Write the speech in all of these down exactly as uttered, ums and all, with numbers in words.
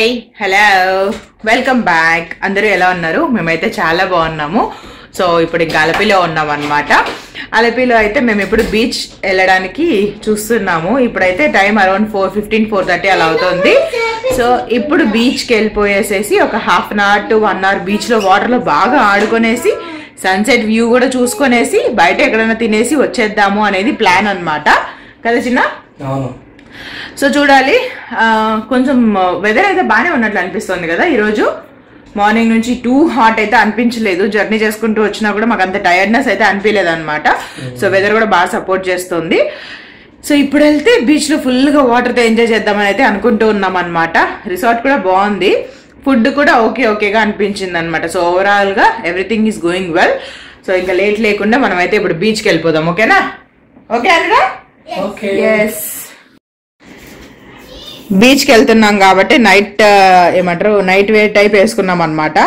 Hi, hello, welcome back. Andaru ela unnaru memaithe chaala bagunnamo. So ippudu Galappilo unnam annamata. Alappuzha aithe mem ippudu beach elladaniki chustunnamo. Ippudu aithe time around four fifteen four thirty ala avutundi. So ippudu beach ki ellipoyesesi oka half an hour to one hour beach lo water lo baaga aadukonesi sunset view kuda chusukonesi bayata ekkadana tinesi vachcheddamo anedi plan annamata kada chinna. Avunu. So చూడాలి కొంచెం weather అయితే బానే ఉన్నట్లు అనిపిస్తుంది కదా ఈ రోజు morning నుంచి టూ హాట్ అయితే అనిపించలేదు జర్నీ చేసుకుంటూ వచ్చినా కూడా నాకు అంత టైర్డ్నెస్ అయితే అనిపించలేదు అన్నమాట సో వెదర్ కూడా బాగా సపోర్ట్ చేస్తుంది సో ఇప్పుడు వెళ్తే బీచ్ లో ఫుల్ గా వాటర్ తో ఎంజాయ్ చేద్దామని అయితే అనుకుంటూ ఉన్నాం అన్నమాట రిసార్ట్ కూడా బాగుంది ఫుడ్ కూడా ఓకే ఓకేగా అనిపించింది అన్నమాట సో ఓవరాల్ గా everything is going well so ఇంకా లేట్ లేకుండా మనం అయితే ఇప్పుడు బీచ్ కి వెళ్ళిపోదాం ఓకేనా ఓకే అనురా ఓకే yes బీచ్ కి వెళ్తున్నాం కాబట్టి నైట్ ఏమంటారు నైట్ వేర్ టైప్ వేసుకున్నాం అనమాట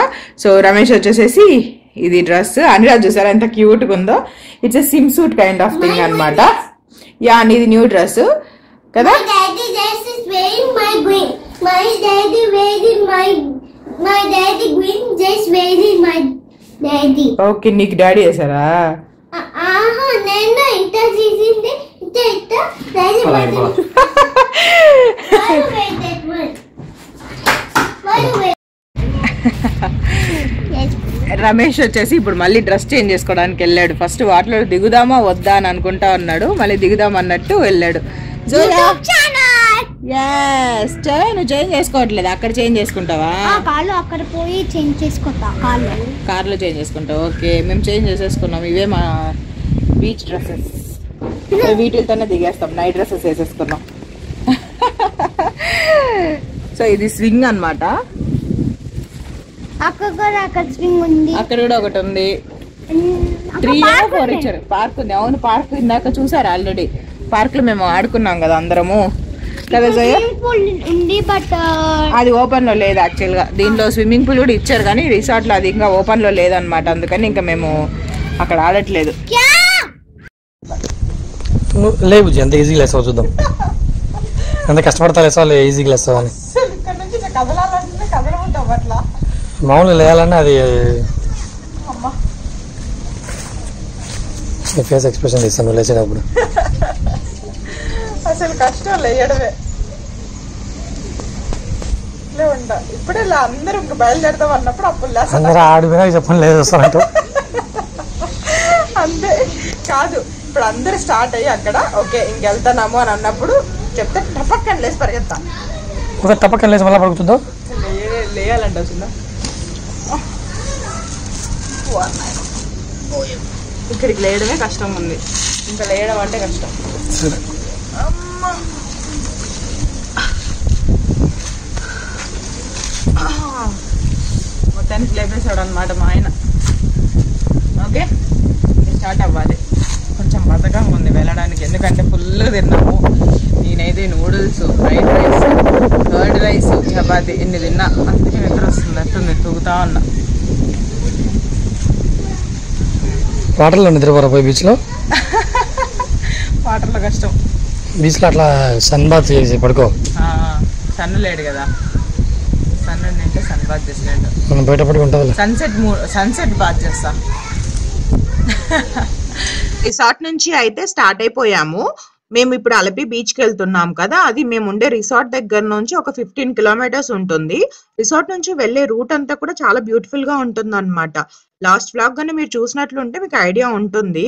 సో రమేష్ వచ్చేసేసి ఇది డ్రెస్ అనిరాజ్ చూసారా ఎంత క్యూట్ గా ఉందో it's a swim suit kind of thing అనమాట యా అండ్ ఇది న్యూ డ్రెస్ కదా ఓకే నీకు డాడీ వేసారా రమేష్ వచ్చేసి ఇప్పుడు మళ్ళీ డ్రెస్ చేంజ్ చేసుకోవడానికి వెళ్ళాడు ఫస్ట్ వాటర్ లో దిగుదామా వద్దా అని అనుకుంటా అన్నాడు మళ్ళీ దిగుదాం అన్నట్టు వెళ్ళాడు నువ్వు చేంజ్ చేసుకోవట్లేదు అక్కడ చేంజ్ చేసుకుంటావా కార్ లో చేంజ్ చేసుకుంటావు ఓకే మేము చేంజ్ చేసేసుకున్నాం ఇవే మా బీచ్ డ్రెస్సెస్ వీటితోనే దిగేస్తాం నైట్ డ్రెస్సెస్ వేసేసుకున్నాం సో ఇది స్వింగ్ అన్నమాట అక్కడ కూడా అక్కడ స్వింగ్ ఉంది అక్కడ కూడా ఒకటి ఉంది త్రీ ఫోర్ ఇచ్చారు పార్క్ ఉంది అవును పార్క్ ఇందాక చూసారు ఆల్రెడీ పార్క్ లో మేము ఆడుకున్నాం కదా అందరము కదా అది ఓపెన్ లో లేదు యాక్చువల్ గా దీంట్లో స్విమ్మింగ్ పూల్ కూడా ఇచ్చారు కానీ రిసార్ట్ లో అది ఇంకా ఓపెన్ లో లేదన్నమాట అందుకని ఇంకా మేము అక్కడ ఆడట్లేదు లేవు ఎంత ఈజీ లెస్ చూద్దాం అంత కష్టపడతా లేసాలి ఈజీగా లేస్తామని మామూలు లేయాలన్నా అది ఫేస్ ఎక్స్ప్రెషన్ ఇస్తాను లేచినప్పుడు అసలు కష్టం లేయడమే ఇప్పుడే అందరూ బయలుదేరదాం అన్నప్పుడు అప్పుడు అందరూ ఆడిపోయినా చెప్పండి లేదు వస్తానంటూ అంతే కాదు ఇప్పుడు అందరు స్టార్ట్ అయ్యి అక్కడ ఓకే ఇంకెళ్తాము అని అన్నప్పుడు చెప్తే టపక్కన లేసి పరిగెత్తా ఒకసారి టపక్కన లేసి మళ్ళీ పడుకుతుందో లేయాలంట చిన్న ఇక్కడికి లేయడమే కష్టం ఉంది ఇంకా లేయడం అంటే కష్టం మొత్తానికి లేపేశాడు అనమాట మా ఆయన ఓకే స్టార్ట్ అవ్వాలి కొంచెం బతకం ఉంది వెళ్ళడానికి ఎందుకంటే ఫుల్ తిన్నాము నేనైతే noodles fried rice curd rice chapati ఇన్ని తిన్నా అందుకే నిద్ర వస్తుంది అట్టుంది తూగుతా ఉన్నా వాటర్లో నిద్రపోరాపోయి బీచ్లో వాటర్లో కష్టం బీచ్లో అట్లా సన్ బాత్ చేసి పడుకో సన్ లేడు కదా సన్ అంటే సన్ బాత్ చేసినట్టు మనం బయట పడుకుంటాం సన్సెట్ సన్సెట్ బాత్ చేస్తా రిసార్ట్ నుంచి అయితే స్టార్ట్ అయిపోయాము మేము ఇప్పుడు అలపి బీచ్కి వెళ్తున్నాం కదా అది మేము ఉండే రిసార్ట్ దగ్గర నుంచి ఒక ఫిఫ్టీన్ కిలోమీటర్స్ ఉంటుంది రిసార్ట్ నుంచి వెళ్లే రూట్ అంతా కూడా చాలా బ్యూటిఫుల్ గా ఉంటుంది అనమాట లాస్ట్ బ్లాగ్ గానే మీరు చూసినట్లుంటే మీకు ఐడియా ఉంటుంది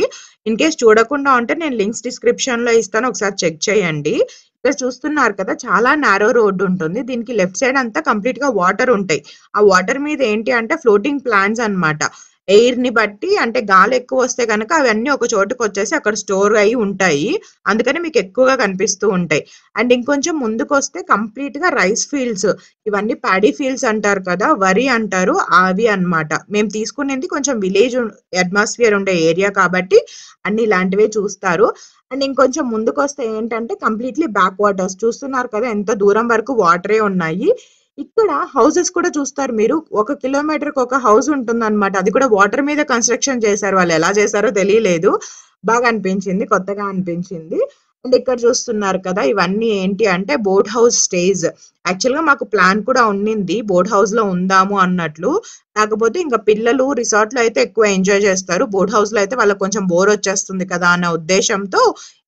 ఇన్ కేస్ చూడకుండా ఉంటే నేను లింక్స్ డిస్క్రిప్షన్ లో ఇస్తాను ఒకసారి చెక్ చేయండి ఇక్కడ చూస్తున్నారు కదా చాలా నారో రోడ్ ఉంటుంది దీనికి లెఫ్ట్ సైడ్ అంతా కంప్లీట్ గా వాటర్ ఉంటాయి ఆ వాటర్ మీద ఏంటి అంటే ఫ్లోటింగ్ ప్లాంట్స్ అన్నమాట ఎయిర్ ని బట్టి అంటే గాలి ఎక్కువ వస్తే కనుక అవన్నీ ఒక చోటుకు వచ్చేసి అక్కడ స్టోర్ అయి ఉంటాయి అందుకని మీకు ఎక్కువగా కనిపిస్తూ ఉంటాయి అండ్ ఇంకొంచెం ముందుకు వస్తే కంప్లీట్ గా రైస్ ఫీల్డ్స్ ఇవన్నీ ప్యాడీ ఫీల్డ్స్ అంటారు కదా వరి అంటారు అవి అన్నమాట మేము తీసుకునేది కొంచెం విలేజ్ అట్మాస్ఫియర్ ఉండే ఏరియా కాబట్టి అన్ని ఇలాంటివే చూస్తారు అండ్ ఇంకొంచెం ముందుకు వస్తే ఏంటంటే కంప్లీట్లీ బ్యాక్ వాటర్స్ చూస్తున్నారు కదా ఎంత దూరం వరకు వాటరే ఉన్నాయి ఇక్కడ హౌసెస్ కూడా చూస్తారు మీరు ఒక కిలోమీటర్ కి ఒక హౌస్ ఉంటుంది అనమాట అది కూడా వాటర్ మీద కన్స్ట్రక్షన్ చేశారు వాళ్ళు ఎలా చేశారో తెలియలేదు బాగా అనిపించింది కొత్తగా అనిపించింది And ikkada chustunaru kada ivanni enti ante boat house stays. Actually ga maaku plan kuda unnindi boat house lo undamu annatlu. Kaakapothe inga pillalu resort lo aithe ekku enjoy chestaru, boat house lo aithe vallaku koncham bore vachestundi kada ana uddeshamtho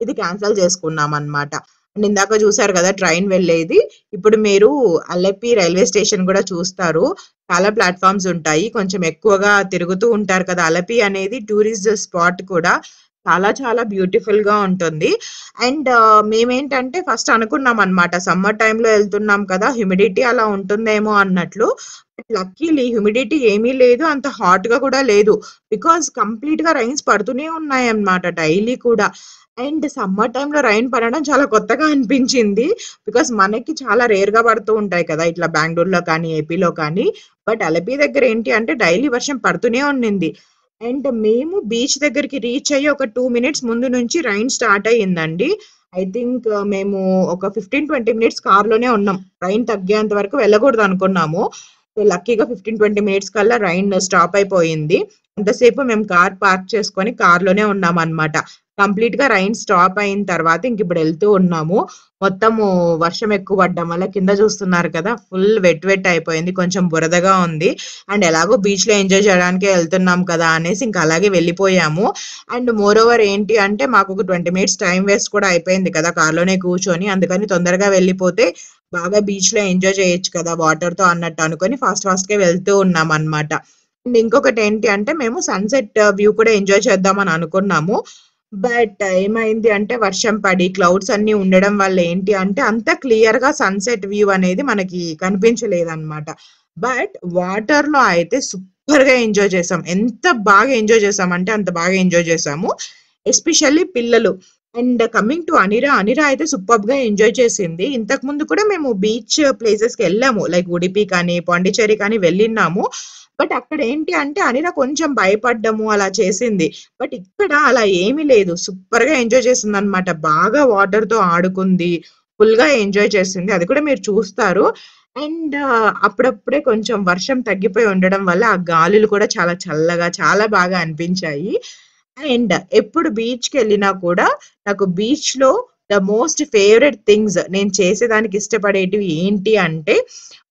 idi cancel chesukunnam annamata. ఇందాక చూసారు కదా train వెళ్ళేది. ఇప్పుడు మీరు Alleppey railway station కూడా చూస్తారు, చాలా platforms ఉంటాయి, కొంచెం ఎక్కువగా తిరుగుతూ ఉంటారు కదా. అల్లెప్పి అనేది టూరిస్ట్ స్పాట్ కూడా చాలా చాలా బ్యూటిఫుల్ గా ఉంటుంది. అండ్ మేమేంటంటే ఫస్ట్ అనుకున్నాం అనమాట సమ్మర్ టైంలో వెళ్తున్నాం కదా హ్యూమిడిటీ అలా ఉంటుందేమో అన్నట్లు. లక్కీలీ హ్యూమిడిటీ ఏమీ లేదు, అంత హాట్ గా కూడా లేదు, బికాజ్ కంప్లీట్ గా రైన్స్ పడుతూనే ఉన్నాయి అన్నమాట డైలీ కూడా. అండ్ సమ్మర్ టైంలో రైన్ పడడం చాలా కొత్తగా అనిపించింది, బికాస్ మనకి చాలా రేర్గా పడుతూ ఉంటాయి కదా ఇట్లా బెంగళూరులో కానీ ఏపీలో కానీ. బట్ అల్లెప్పి దగ్గర ఏంటి అంటే డైలీ వర్షం పడుతూనే ఉండింది. అండ్ మేము బీచ్ దగ్గరికి రీచ్ అయ్యి ఒక టూ మినిట్స్ ముందు నుంచి రైన్ స్టార్ట్ అయ్యిందండి. ఐ థింక్ మేము ఒక ఫిఫ్టీన్ ట్వంటీ మినిట్స్ కార్లోనే ఉన్నాం, రైన్ తగ్గేంత వరకు వెళ్ళకూడదు అనుకున్నాము. సో లక్కీగా ఫిఫ్టీన్ ట్వంటీ మినిట్స్ కల్లా రైన్ స్టాప్ అయిపోయింది. అంతసేపు మేము కార్ పార్క్ చేసుకొని కార్లోనే ఉన్నాం అనమాట. కంప్లీట్ గా రైన్ స్టాప్ అయిన తర్వాత ఇంక ఇప్పుడు వెళ్తూ ఉన్నాము. మొత్తము వర్షం ఎక్కువ పడ్డం వల్ల కింద చూస్తున్నారు కదా ఫుల్ వెట్ వెట్ అయిపోయింది, కొంచెం బురదగా ఉంది. అండ్ ఎలాగో బీచ్ లో ఎంజాయ్ చేయడానికే వెళ్తున్నాం కదా అనేసి ఇంకా అలాగే వెళ్ళిపోయాము. అండ్ మోర్ ఓవర్ ఏంటి అంటే మాకు ఒక ట్వంటీ మినిట్స్ టైం వేస్ట్ కూడా అయిపోయింది కదా కార్లోనే కూర్చొని, అందుకని తొందరగా వెళ్ళిపోతే బాగా బీచ్ లో ఎంజాయ్ చేయొచ్చు కదా వాటర్ తో అన్నట్టు అనుకొని ఫాస్ట్ ఫాస్ట్ గా వెళ్తూ ఉన్నాం అనమాట. అండ్ ఇంకొకటి ఏంటి అంటే మేము సన్సెట్ వ్యూ కూడా ఎంజాయ్ చేద్దామని అనుకున్నాము. బట్ ఏమైంది అంటే వర్షం పడి క్లౌడ్స్ అన్ని ఉండడం వల్ల ఏంటి అంటే అంత క్లియర్ గా సన్సెట్ వ్యూ అనేది మనకి కనిపించలేదు అనమాట. బట్ వాటర్ లో అయితే సూపర్ గా ఎంజాయ్ చేసాం. ఎంత బాగా ఎంజాయ్ చేసాం అంటే అంత బాగా ఎంజాయ్ చేసాము, ఎస్పెషల్లీ పిల్లలు. And coming to Anira, Anira అయితే సూపర్ గా ఎంజాయ్ చేసింది. ఇంతకు ముందు కూడా మేము బీచ్ ప్లేసెస్ కి వెళ్ళాము, లైక్ ఉడిపి కానీ పాండిచ్చేరి కానీ వెళ్ళినాము. బట్ అక్కడ ఏంటి అంటే అనిరా కొంచెం భయపడ్డము అలా చేసింది. బట్ ఇక్కడ అలా ఏమీ లేదు, సూపర్ గా ఎంజాయ్ చేసింది అనమాట. బాగా వాటర్ తో ఆడుకుంది, ఫుల్ గా ఎంజాయ్ చేసింది, అది కూడా మీరు చూస్తారు. అండ్ అప్పుడప్పుడే కొంచెం వర్షం తగ్గిపోయి ఉండడం వల్ల ఆ గాలులు కూడా చాలా చల్లగా చాలా బాగా అనిపించాయి. అండ్ ఎప్పుడు బీచ్కి వెళ్ళినా కూడా నాకు బీచ్ లో ద మోస్ట్ ఫేవరెట్ థింగ్స్, నేను చేసేదానికి ఇష్టపడేటివి ఏంటి అంటే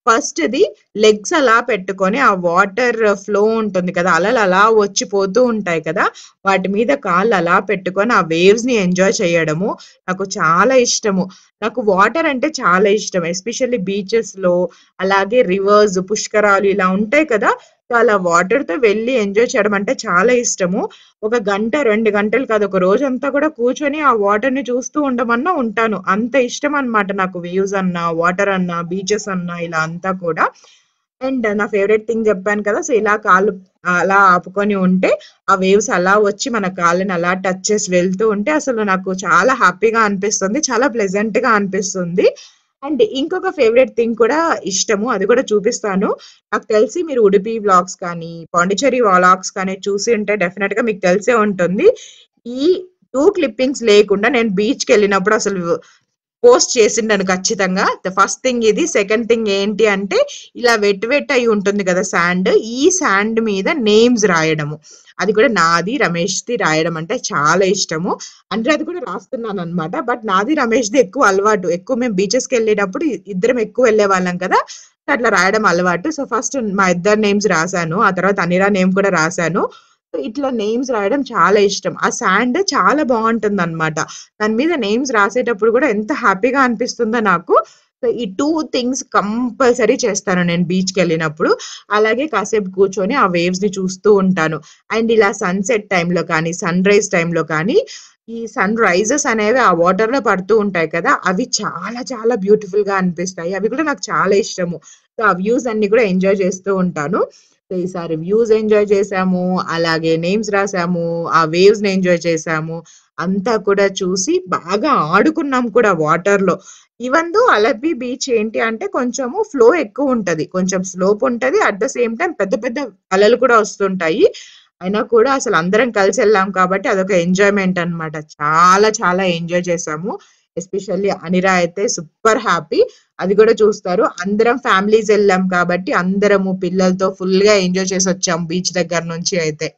ఫస్ట్ ది లెగ్స్ అలా పెట్టుకొని ఆ వాటర్ ఫ్లో ఉంటుంది కదా, అలలు అలా వచ్చిపోతూ ఉంటాయి కదా వాటి మీద కాళ్ళు అలా పెట్టుకొని ఆ వేవ్స్ ని ఎంజాయ్ చేయడము నాకు చాలా ఇష్టము. నాకు వాటర్ అంటే చాలా ఇష్టం, ఎస్పెషల్లీ బీచెస్ లో అలాగే రివర్స్ పుష్కరాలు ఇలా ఉంటాయి కదా, సో అలా వాటర్ తో వెళ్ళి ఎంజాయ్ చేయడం అంటే చాలా ఇష్టము. ఒక గంట రెండు గంటలు కాదు, ఒక రోజంతా కూడా కూర్చొని ఆ వాటర్ ని చూస్తూ ఉండమన్నా ఉంటాను, అంత ఇష్టం అన్నమాట నాకు వ్యూస్ అన్నా వాటర్ అన్నా బీచెస్ అన్నా ఇలా అంతా కూడా. అండ్ నా ఫేవరెట్ థింగ్ చెప్పాను కదా, సో ఇలా కాళ్ళు అలా ఆపుకొని ఉంటే ఆ వేవ్స్ అలా వచ్చి మన కాళ్ళని అలా టచ్ చేసి వెళ్తూ ఉంటే అసలు నాకు చాలా హ్యాపీగా అనిపిస్తుంది, చాలా ప్లెజెంట్ గా అనిపిస్తుంది. అండ్ ఇంకొక ఫేవరెట్ థింగ్ కూడా ఇష్టము, అది కూడా చూపిస్తాను. నాకు తెలిసి మీరు ఉడిపి వ్లాగ్స్ కానీ పాండిచ్చేరి వ్లాగ్స్ కానీ చూసి ఉంటే డెఫినెట్ గా మీకు తెలిసే ఉంటుంది. ఈ టూ క్లిప్పింగ్స్ లేకుండా నేను బీచ్కి వెళ్ళినప్పుడు అసలు పోస్ట్ చేసిండను ఖచ్చితంగా. ద ఫస్ట్ థింగ్ ఇది. సెకండ్ థింగ్ ఏంటి అంటే ఇలా వెట్ వెట్ అయి ఉంటుంది కదా శాండ్, ఈ శాండ్ మీద నేమ్స్ రాయడము, అది కూడా నాది రమేష్ది రాయడం అంటే చాలా ఇష్టము. అంటే అది కూడా రాస్తున్నాను అనమాట. బట్ నాది రమేష్ది ఎక్కువ అలవాటు, ఎక్కువ మేము బీచెస్కి వెళ్ళేటప్పుడు ఇద్దరం ఎక్కువ వెళ్ళే వాళ్ళం కదా అట్లా రాయడం అలవాటు. సో ఫస్ట్ మా ఇద్దరు నేమ్స్ రాశాను, ఆ తర్వాత అనిరా నేమ్ కూడా రాశాను. ఇట్లా నేమ్స్ రాయడం చాలా ఇష్టం. ఆ శాండ్ చాలా బాగుంటుంది అనమాట, దాని మీద నేమ్స్ రాసేటప్పుడు కూడా ఎంత హ్యాపీగా అనిపిస్తుందో నాకు. సో ఈ టూ థింగ్స్ కంపల్సరీ చేస్తాను నేను బీచ్కి వెళ్ళినప్పుడు. అలాగే కాసేపు కూర్చొని ఆ వేవ్స్ ని చూస్తూ ఉంటాను. అండ్ ఇలా సన్సెట్ టైంలో కానీ సన్ రైజ్ టైంలో కానీ ఈ సన్ రైజెస్ అనేవి ఆ వాటర్ లో పడుతూ ఉంటాయి కదా, అవి చాలా చాలా బ్యూటిఫుల్ గా అనిపిస్తాయి, అవి కూడా నాకు చాలా ఇష్టము. సో ఆ వ్యూస్ అన్ని కూడా ఎంజాయ్ చేస్తూ ఉంటాను. సో ఈసారి వ్యూస్ ఎంజాయ్ చేసాము, అలాగే నేమ్స్ రాసాము, ఆ వేవ్స్ ని ఎంజాయ్ చేసాము, అంతా కూడా చూసి బాగా ఆడుకున్నాం కూడా వాటర్ లో. ఈవెన్ దో అల్లెప్పి బీచ్ ఏంటి అంటే కొంచెము ఫ్లో ఎక్కువ ఉంటది, కొంచెం స్లోప్ ఉంటది, అట్ ద సేమ్ టైం పెద్ద పెద్ద అలలు కూడా వస్తుంటాయి. అయినా కూడా అసలు అందరం కలిసి వెళ్ళాం కాబట్టి అదొక ఎంజాయ్మెంట్ అన్నమాట. చాలా చాలా ఎంజాయ్ చేసాము, ఎస్పెషల్లీ అనిరా అయితే సూపర్ హ్యాపీ, అది కూడా చూస్తారు. అందరం ఫ్యామిలీస్ వెళ్ళాం కాబట్టి అందరము పిల్లలతో ఫుల్ గా ఎంజాయ్ చేసి వచ్చాం బీచ్ దగ్గర నుంచి అయితే.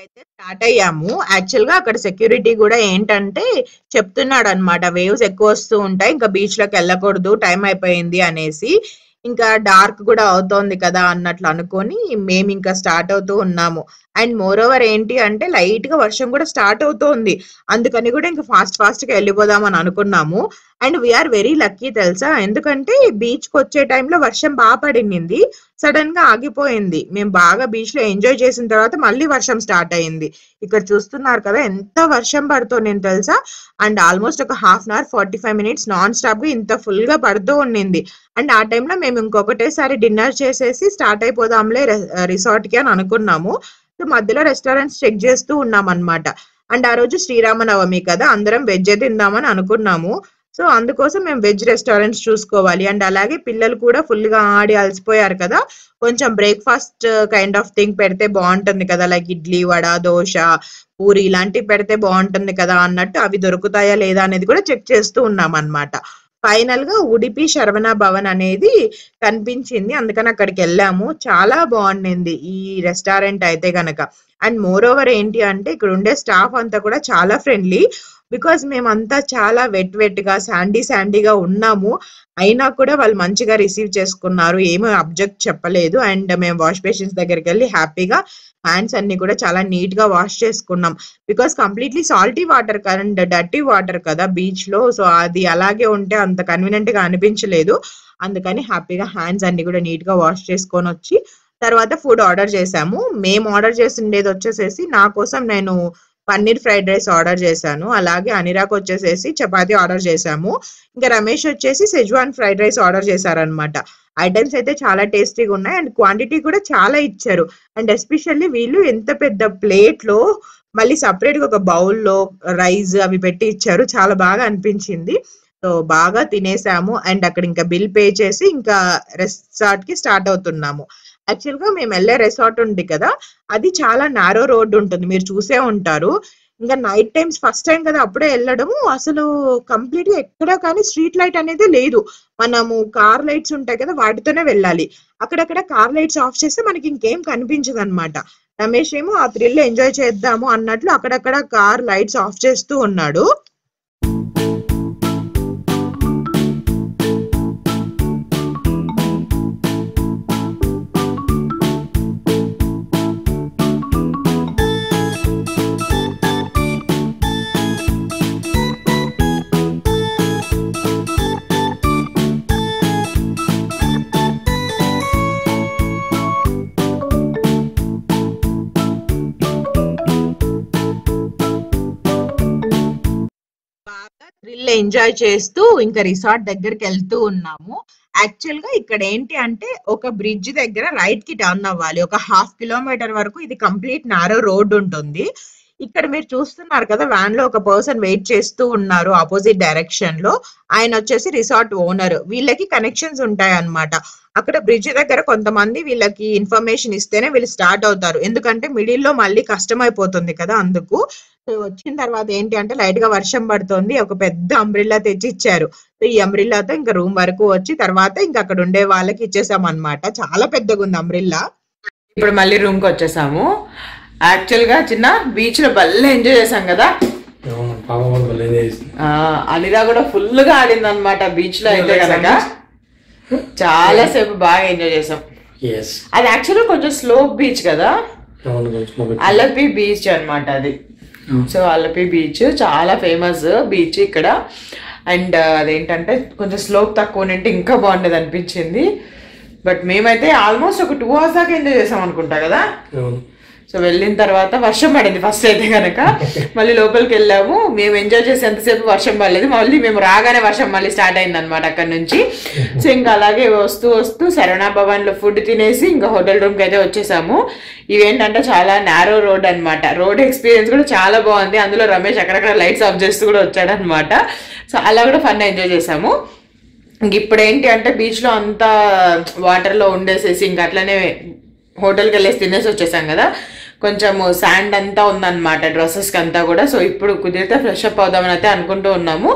స్టార్ట్ అయ్యాము. యాక్చువల్ గా అక్కడ సెక్యూరిటీ కూడా ఏంటంటే చెప్తున్నాడు అనమాట, వేవ్స్ ఎక్కువ వస్తూ ఉంటాయి, ఇంకా బీచ్ లోకి వెళ్ళకూడదు, టైం అయిపోయింది అనేసి. ఇంకా డార్క్ కూడా అవుతోంది కదా అన్నట్లు అనుకొని మేము ఇంకా స్టార్ట్ అవుతూ ఉన్నాము. అండ్ మోర్ ఓవర్ ఏంటి అంటే లైట్ గా వర్షం కూడా స్టార్ట్ అవుతోంది, అందుకని కూడా ఇంకా ఫాస్ట్ ఫాస్ట్ గా వెళ్ళిపోదాం అని అనుకున్నాము. అండ్ వీఆర్ వెరీ లక్కీ తెలుసా, ఎందుకంటే బీచ్ కి వచ్చే టైంలో వర్షం బాగా పడింది, సడన్ గా ఆగిపోయింది. మేము బాగా బీచ్ లో ఎంజాయ్ చేసిన తర్వాత మళ్ళీ వర్షం స్టార్ట్ అయింది. ఇక్కడ చూస్తున్నారు కదా ఎంత వర్షం పడుతోంది తెలుసా. అండ్ ఆల్మోస్ట్ ఒక half an hour forty five minutes non stop గా ఇంత ఫుల్ గా పడుతూ ఉండింది. అండ్ ఆ టైంలో మేము ఇంకొకటేసారి డిన్నర్ చేసేసి స్టార్ట్ అయిపోదాంలే రిసార్ట్ కి అని అనుకున్నాము. మధ్యలో రెస్టారెంట్స్ చెక్ చేస్తూ ఉన్నాం అనమాట. అండ్ ఆ రోజు శ్రీరామనవమి కదా, అందరం వెజ్ తిందామని అనుకున్నాము. సో అందుకోసం మేము వెజ్ రెస్టారెంట్స్ చూసుకోవాలి. అండ్ అలాగే పిల్లలు కూడా ఫుల్ గా ఆడి అలసిపోయారు కదా, కొంచెం బ్రేక్ఫాస్ట్ కైండ్ ఆఫ్ థింగ్ పెడితే బాగుంటుంది కదా, లైక్ ఇడ్లీ, వడ, దోశ, పూరి ఇలాంటివి పెడితే బాగుంటుంది కదా అన్నట్టు. అవి దొరుకుతాయా లేదా అనేది కూడా చెక్ చేస్తూ ఉన్నాం అనమాట. ఫైనల్ గా ఉడిపి శరవణ భవన్ అనేది కనిపించింది, అందుకని అక్కడికి వెళ్ళాము. చాలా బాగుండింది ఈ రెస్టారెంట్ అయితే గనక. అండ్ మోర్ ఓవర్ ఏంటి అంటే ఇక్కడ ఉండే స్టాఫ్ అంతా కూడా చాలా ఫ్రెండ్లీ, బికాజ్ మేమంతా చాలా వెట్ వెట్ గా శాండీ శాండీగా ఉన్నాము, అయినా కూడా వాళ్ళు మంచిగా రిసీవ్ చేసుకున్నారు, ఏమీ అబ్జెక్ట్ చెప్పలేదు. అండ్ మేము వాష్ బేసిన్స్ దగ్గరికి వెళ్ళి హ్యాపీగా హ్యాండ్స్ అన్ని కూడా చాలా నీట్ గా వాష్ చేసుకున్నాం, because completely salty water and dirty water కదా బీచ్ లో. సో అది అలాగే ఉంటే అంత కన్వీనియంట్ గా అనిపించలేదు, అందుకని హ్యాపీగా హ్యాండ్స్ అన్ని కూడా నీట్ గా వాష్ చేసుకొని వచ్చి తర్వాత ఫుడ్ ఆర్డర్ చేసాము. మేము ఆర్డర్ చేసిండేది వచ్చేసేసి నా కోసం నేను పన్నీర్ ఫ్రైడ్ రైస్ ఆర్డర్ చేశాను, అలాగే అనిరాకు వచ్చేసేసి చపాతీ ఆర్డర్ చేశాము, ఇంకా రమేష్ వచ్చేసి సెజ్వాన్ ఫ్రైడ్ రైస్ ఆర్డర్ చేశారనమాట. ఐటమ్స్ అయితే చాలా టేస్టీగా ఉన్నాయి అండ్ క్వాంటిటీ కూడా చాలా ఇచ్చారు. అండ్ ఎస్పెషల్లీ వీళ్ళు ఎంత పెద్ద ప్లేట్లో మళ్ళీ సపరేట్గా ఒక బౌల్లో రైస్ అవి పెట్టి ఇచ్చారు, చాలా బాగా అనిపించింది. సో బాగా తినేసాము. అండ్ అక్కడ ఇంకా బిల్ పే చేసి ఇంకా రెసార్ట్కి స్టార్ట్ అవుతున్నాము. యాక్చువల్గా మేము వెళ్ళే రెసార్ట్ ఉంది కదా, అది చాలా నారో రోడ్ ఉంటుంది, మీరు చూసే ఉంటారు. ఇంకా నైట్ టైమ్స్ ఫస్ట్ టైం కదా అప్పుడే వెళ్ళడము, అసలు కంప్లీట్గా ఎక్కడా కానీ స్ట్రీట్ లైట్ అనేది లేదు. మనము కార్ లైట్స్ ఉంటాయి కదా వాటితోనే వెళ్ళాలి, అక్కడక్కడ కార్ లైట్స్ ఆఫ్ చేస్తే మనకి ఇంకేం కనిపించదు అనమాట. రమేష్ ఏమో ఆ థ్రిల్ ఎంజాయ్ చేద్దాము అన్నట్లు అక్కడక్కడ కార్ లైట్స్ ఆఫ్ చేస్తూ ఉన్నాడు. ఎంజాయ్ చేస్తూ ఇంకా రిసార్ట్ దగ్గరికి వెళ్తూ ఉన్నాము. యాక్చువల్ గా ఇక్కడ ఏంటి అంటే ఒక బ్రిడ్జ్ దగ్గర రైట్ కి టర్న్ అవ్వాలి, ఒక హాఫ్ కిలోమీటర్ వరకు ఇది కంప్లీట్ నారో రోడ్ ఉంటుంది. ఇక్కడ మీరు చూస్తున్నారు కదా వ్యాన్ లో ఒక పర్సన్ వెయిట్ చేస్తూ ఉన్నారు ఆపోజిట్ డైరెక్షన్ లో, ఆయన వచ్చేసి రిసార్ట్ ఓనర్, వీళ్ళకి కనెక్షన్స్ ఉంటాయి అన్నమాట. అక్కడ బ్రిడ్జ్ దగ్గర కొంతమంది వీళ్ళకి ఇన్ఫర్మేషన్ ఇస్తేనే వీళ్ళు స్టార్ట్ అవుతారు, ఎందుకంటే మిడిల్లో మళ్ళీ కష్టమైపోతుంది కదా అందుకు. సో వచ్చిన తర్వాత ఏంటి అంటే లైట్ గా వర్షం పడుతుంది, ఒక పెద్ద అంబ్రిల్లా తెచ్చి ఇచ్చారు. సో ఈ అంబ్రిల్లాతో ఇంకా రూమ్ వరకు వచ్చి తర్వాత ఇంకా అక్కడ ఉండే వాళ్ళకి ఇచ్చేసాం అనమాట. చాలా పెద్దగా ఉంది అంబ్రిల్లా. ఇప్పుడు మళ్ళీ రూమ్ కి వచ్చేసాము. యాక్చువల్ గా చిన్న బీచ్ లో భలే ఎంజాయ్ చేసాం కదా, అనిరా కూడా ఫుల్ గా ఆడింది అనమాట బీచ్ లో అయితే కనుక. చాలా సేపు బాగా ఎంజాయ్ చేసాం. అది యాక్చువల్గా కొంచెం స్లోప్ బీచ్ కదా, అలపి బీచ్ అనమాట అది. సో అలపి బీచ్ చాలా ఫేమస్ బీచ్ ఇక్కడ. అండ్ అదేంటంటే కొంచెం స్లోప్ తక్కువ అంటే ఇంకా బాగుండేది అనిపించింది. బట్ మేమైతే ఆల్మోస్ట్ ఒక టూ అవర్స్ దాకా ఎంజాయ్ చేసాం అనుకుంటా కదా. సో వెళ్ళిన తర్వాత వర్షం పడింది ఫస్ట్ అయితే కనుక, మళ్ళీ లోపలికి వెళ్ళాము. మేము ఎంజాయ్ చేసి ఎంతసేపు వర్షం పడలేదు, మళ్ళీ మేము రాగానే వర్షం మళ్ళీ స్టార్ట్ అయింది అనమాట అక్కడ నుంచి. సో ఇంకా అలాగే వస్తూ వస్తూ శరవణ భవన్లో ఫుడ్ తినేసి ఇంకా హోటల్ రూమ్కి అయితే వచ్చేసాము. ఇవేంటంటే చాలా నారో రోడ్ అనమాట, రోడ్ ఎక్స్పీరియన్స్ కూడా చాలా బాగుంది. అందులో రమేష్ అక్కడక్కడ లైట్స్ ఆఫ్ చేస్తూ కూడా వచ్చాడనమాట. సో అలా కూడా ఫన్ ఎంజాయ్ చేసాము. ఇంక ఇప్పుడు ఏంటి అంటే బీచ్లో అంతా వాటర్లో ఉండేసేసి ఇంకా అట్లనే హోటల్కి వెళ్ళేసి తినేసి వచ్చేసాం కదా, కొంచెం శాండ్ అంతా ఉందన్నమాట డ్రెస్సెస్కి అంతా కూడా. సో ఇప్పుడు కుదిరితే ఫ్రెష్ అప్ అవుదామని అయితే అనుకుంటూ ఉన్నాము.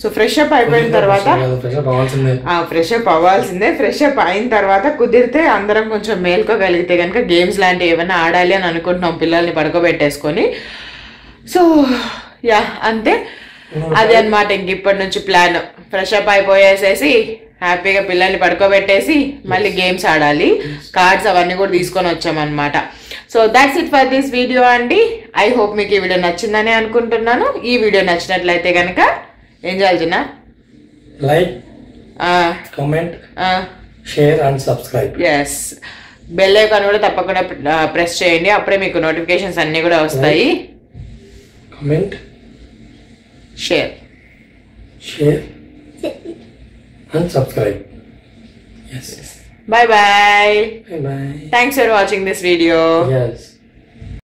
So fresh up అయిపోయిన తర్వాత fresh up అవ్వాల్సిందే ఆ fresh up అవ్వాల్సిందే fresh up అయిన తర్వాత కుదిరితే అందరం కొంచెం మేల్కోగలిగితే గనుక గేమ్స్ లాంటి ఏమైనా ఆడాలి అని అనుకుంటున్నాం పిల్లల్ని పడుకోబెట్టేసుకొని. సో యా అంతే అదే అన్నమాట ఇంక ఇప్పటి నుంచి ప్లాన్. ఫ్రెష్ అప్ అయిపోయేసేసి హ్యాపీగా పిల్లల్ని పడుకోబెట్టేసి మళ్ళీ గేమ్స్ ఆడాలి. కార్డ్స్ అవన్నీ కూడా తీసుకొని వచ్చామన్నమాట. So that's it for this video అండి. ఐ హోప్ మీకు ఈ వీడియో నచ్చిందని అనుకుంటున్నాను. ఈ వీడియో నచ్చినట్లయితే కనుక ఏం చేయాలి, like, comment, share and subscribe. Yes, bell icon కూడా తప్పకుండా ప్రెస్ చేయండి, అప్పుడే మీకు నోటిఫికేషన్స్ అన్నీ కూడా వస్తాయి. Comment, share share and subscribe. Yes. Bye bye. Bye bye. Thanks for watching this video. Yes.